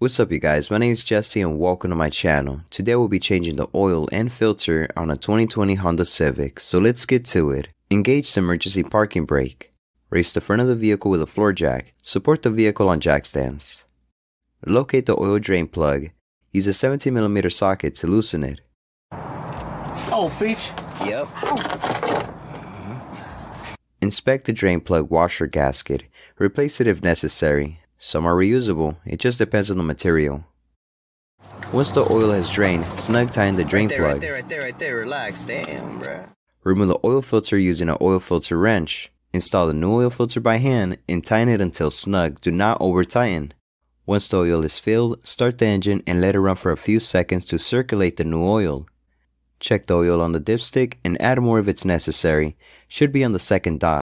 What's up you guys, my name is Jesse and welcome to my channel. Today we'll be changing the oil and filter on a 2020 Honda Civic, so let's get to it. Engage the emergency parking brake. Raise the front of the vehicle with a floor jack. Support the vehicle on jack stands. Locate the oil drain plug. Use a 17mm socket to loosen it. Oh, bitch. Yep. Oh. Inspect the drain plug washer gasket. Replace it if necessary. Some are reusable, it just depends on the material. Once the oil has drained, snug tighten the drain plug. Right there, relax, damn, bruh. Remove the oil filter using an oil filter wrench. Install the new oil filter by hand and tighten it until snug, do not over tighten. Once the oil is filled, start the engine and let it run for a few seconds to circulate the new oil. Check the oil on the dipstick and add more if it's necessary, should be on the second dot.